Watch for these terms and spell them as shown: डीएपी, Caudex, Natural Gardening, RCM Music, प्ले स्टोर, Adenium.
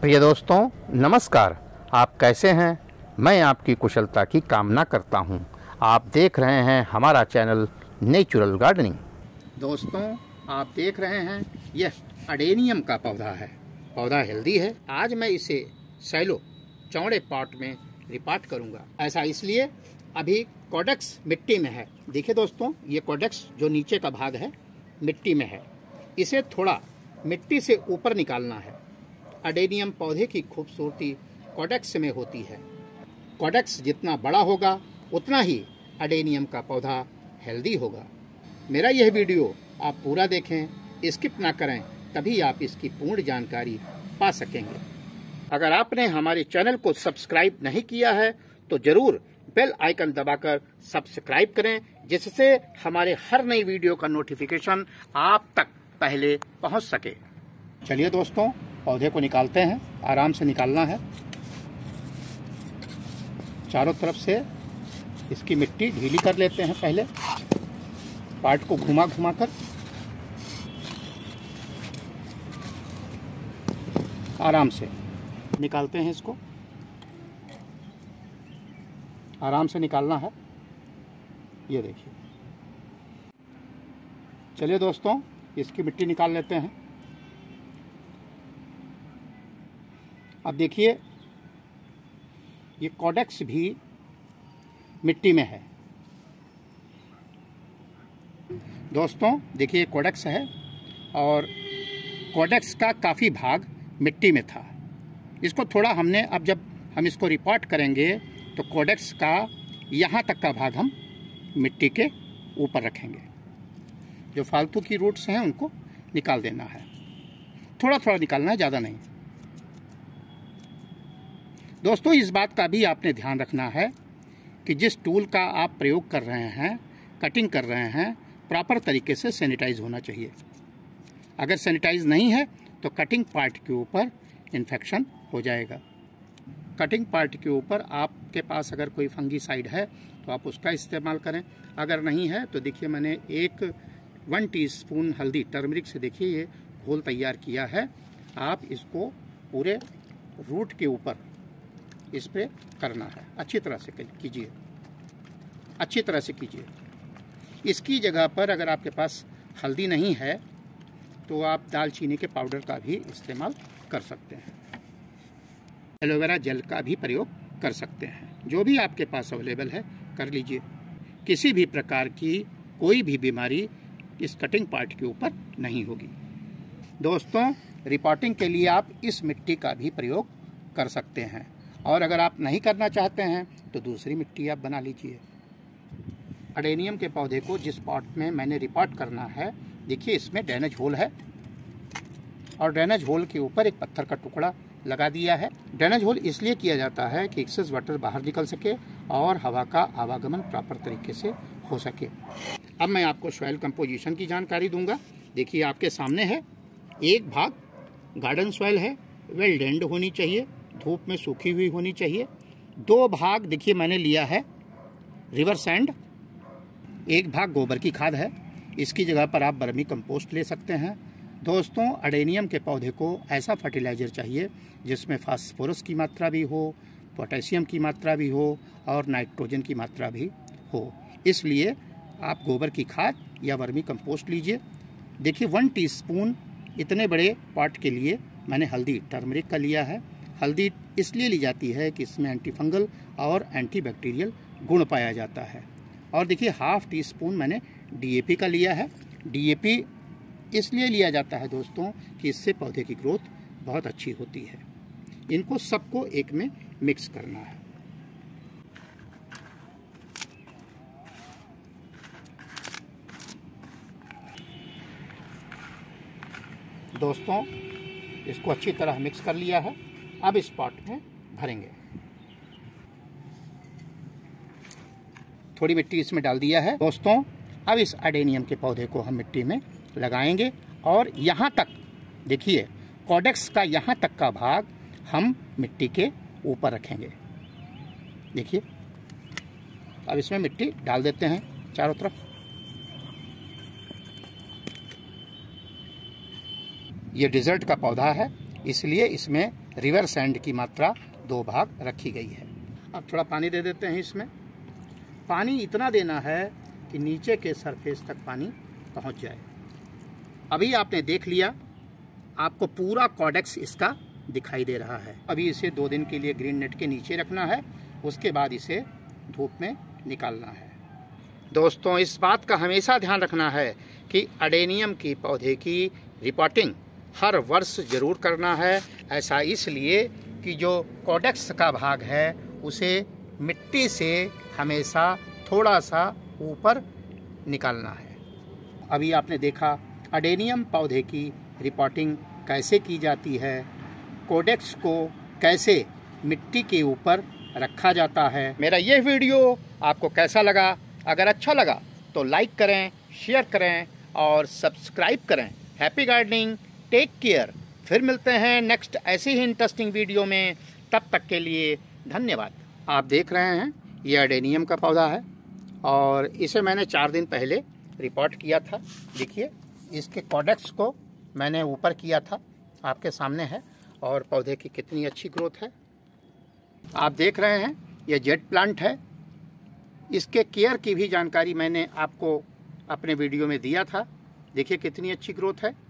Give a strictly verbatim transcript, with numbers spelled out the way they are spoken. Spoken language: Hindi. प्रिय दोस्तों नमस्कार, आप कैसे हैं। मैं आपकी कुशलता की कामना करता हूं। आप देख रहे हैं हमारा चैनल नेचुरल गार्डनिंग। दोस्तों आप देख रहे हैं यह एडेनियम का पौधा है। पौधा हेल्दी है। आज मैं इसे सैलो चौड़े पॉट में रिपार्ट करूंगा। ऐसा इसलिए अभी कॉडेक्स मिट्टी में है। देखिए दोस्तों, ये कॉडेक्स जो नीचे का भाग है मिट्टी में है। इसे थोड़ा मिट्टी से ऊपर निकालना है। एडेनियम पौधे की खूबसूरती कॉडेक्स में होती है। कॉडेक्स जितना बड़ा होगा उतना ही एडेनियम का पौधा हेल्दी होगा। मेरा यह वीडियो आप पूरा देखें, स्किप ना करें, तभी आप इसकी पूर्ण जानकारी पा सकेंगे। अगर आपने हमारे चैनल को सब्सक्राइब नहीं किया है तो जरूर बेल आइकन दबाकर सब्सक्राइब करें, जिससे हमारे हर नई वीडियो का नोटिफिकेशन आप तक पहले पहुंच सके। चलिए दोस्तों, पौधे को निकालते हैं। आराम से निकालना है। चारों तरफ से इसकी मिट्टी ढीली कर लेते हैं। पहले पार्ट को घुमा घुमा कर आराम से निकालते हैं। इसको आराम से निकालना है। ये देखिए। चलिए दोस्तों, इसकी मिट्टी निकाल लेते हैं। अब देखिए, ये कॉडेक्स भी मिट्टी में है। दोस्तों देखिए, कॉडेक्स है और कॉडेक्स का काफ़ी भाग मिट्टी में था। इसको थोड़ा हमने, अब जब हम इसको रिपोर्ट करेंगे तो कॉडेक्स का यहाँ तक का भाग हम मिट्टी के ऊपर रखेंगे। जो फालतू की रूट्स हैं उनको निकाल देना है। थोड़ा थोड़ा निकालना है, ज़्यादा नहीं। दोस्तों इस बात का भी आपने ध्यान रखना है कि जिस टूल का आप प्रयोग कर रहे हैं, कटिंग कर रहे हैं, प्रॉपर तरीके से सैनिटाइज होना चाहिए। अगर सैनिटाइज नहीं है तो कटिंग पार्ट के ऊपर इन्फेक्शन हो जाएगा। कटिंग पार्ट के ऊपर आपके पास अगर कोई फंगीसाइड है तो आप उसका इस्तेमाल करें। अगर नहीं है तो देखिए, मैंने एक वन टीस्पून हल्दी टर्मरिक से देखिए ये घोल तैयार किया है। आप इसको पूरे रूट के ऊपर इस पर करना है। अच्छी तरह से कीजिए, अच्छी तरह से कीजिए। इसकी जगह पर अगर आपके पास हल्दी नहीं है तो आप दालचीनी के पाउडर का भी इस्तेमाल कर सकते हैं। एलोवेरा जेल का भी प्रयोग कर सकते हैं। जो भी आपके पास अवेलेबल है कर लीजिए। किसी भी प्रकार की कोई भी बीमारी इस कटिंग पार्ट के ऊपर नहीं होगी। दोस्तों रिपोर्टिंग के लिए आप इस मिट्टी का भी प्रयोग कर सकते हैं, और अगर आप नहीं करना चाहते हैं तो दूसरी मिट्टी आप बना लीजिए। एडेनियम के पौधे को जिस पॉट में मैंने रिपोर्ट करना है, देखिए इसमें ड्रेनेज होल है और ड्रेनेज होल के ऊपर एक पत्थर का टुकड़ा लगा दिया है। ड्रेनेज होल इसलिए किया जाता है कि एक्सेस वाटर बाहर निकल सके और हवा का आवागमन प्रॉपर तरीके से हो सके। अब मैं आपको सॉइल कंपोजिशन की जानकारी दूंगा। देखिए आपके सामने है, एक भाग गार्डन सॉइल है, वेल ड्रेन्ड होनी चाहिए, धूप में सूखी हुई होनी चाहिए। दो भाग देखिए मैंने लिया है रिवर सैंड, एक भाग गोबर की खाद है। इसकी जगह पर आप बर्मी कंपोस्ट ले सकते हैं। दोस्तों एडेनियम के पौधे को ऐसा फर्टिलाइज़र चाहिए जिसमें फास्फोरस की मात्रा भी हो, पोटेशियम की मात्रा भी हो और नाइट्रोजन की मात्रा भी हो। इसलिए आप गोबर की खाद या वर्मी कंपोस्ट लीजिए। देखिए वन टी स्पून इतने बड़े पॉट के लिए मैंने हल्दी टर्मरिक का लिया है। हल्दी इसलिए ली जाती है कि इसमें एंटीफंगल और एंटीबैक्टीरियल गुण पाया जाता है। और देखिए हाफ टी स्पून मैंने डीएपी का लिया है। डीएपी इसलिए लिया जाता है दोस्तों कि इससे पौधे की ग्रोथ बहुत अच्छी होती है। इनको सबको एक में मिक्स करना है। दोस्तों इसको अच्छी तरह मिक्स कर लिया है। अब इस पॉट में भरेंगे। थोड़ी मिट्टी इसमें डाल दिया है। दोस्तों अब इस एडेनियम के पौधे को हम मिट्टी में लगाएंगे और यहाँ तक देखिए कॉडेक्स का यहाँ तक का भाग हम मिट्टी के ऊपर रखेंगे। देखिए अब इसमें मिट्टी डाल देते हैं चारों तरफ। ये डिजर्ट का पौधा है, इसलिए इसमें रिवर सैंड की मात्रा दो भाग रखी गई है। अब थोड़ा पानी दे देते हैं इसमें। पानी इतना देना है कि नीचे के सरफेस तक पानी पहुंच जाए। अभी आपने देख लिया, आपको पूरा कॉडेक्स इसका दिखाई दे रहा है। अभी इसे दो दिन के लिए ग्रीन नेट के नीचे रखना है, उसके बाद इसे धूप में निकालना है। दोस्तों, इस बात का हमेशा ध्यान रखना है कि एडेनियम की पौधे की रिपोर्टिंग हर वर्ष जरूर करना है। ऐसा इसलिए कि जो कॉडेक्स का भाग है उसे मिट्टी से हमेशा थोड़ा सा ऊपर निकालना है। अभी आपने देखा एडेनियम पौधे की रिपोर्टिंग कैसे की जाती है, कॉडेक्स को कैसे मिट्टी के ऊपर रखा जाता है। मेरा ये वीडियो आपको कैसा लगा? अगर अच्छा लगा तो लाइक करें, शेयर करें और सब्सक्राइब करें। Happy gardening, take care. फिर मिलते हैं नेक्स्ट ऐसी ही इंटरेस्टिंग वीडियो में। तब तक के लिए धन्यवाद। आप देख रहे हैं ये एडेनियम का पौधा है और इसे मैंने चार दिन पहले रिपोर्ट किया था। देखिए, इसके कॉडेक्स को मैंने ऊपर किया था, आपके सामने है, और पौधे की कितनी अच्छी ग्रोथ है। आप देख रहे हैं ये जेड प्लांट है। इसके केयर की भी जानकारी मैंने आपको अपने वीडियो में दिया था। देखिए कितनी अच्छी ग्रोथ है।